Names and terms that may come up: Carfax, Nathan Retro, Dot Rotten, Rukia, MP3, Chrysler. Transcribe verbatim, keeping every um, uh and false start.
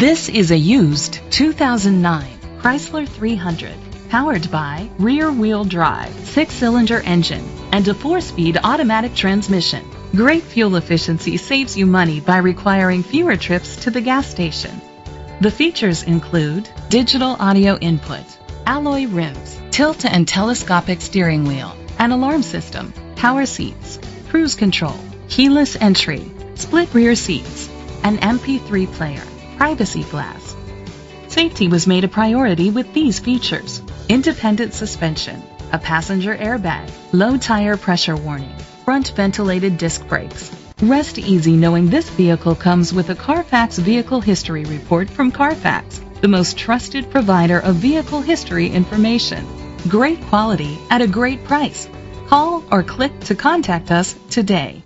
This is a used two thousand nine Chrysler three hundred, powered by rear-wheel drive, six-cylinder engine, and a four-speed automatic transmission. Great fuel efficiency saves you money by requiring fewer trips to the gas station. The features include digital audio input, alloy rims, tilt and telescopic steering wheel, an alarm system, power seats, cruise control, keyless entry, split rear seats, an M P three player, privacy glass. Safety was made a priority with these features: independent suspension, a passenger airbag, low tire pressure warning, front ventilated disc brakes. Rest easy knowing this vehicle comes with a Carfax Vehicle History Report from Carfax, the most trusted provider of vehicle history information. Great quality at a great price. Call or click to contact us today.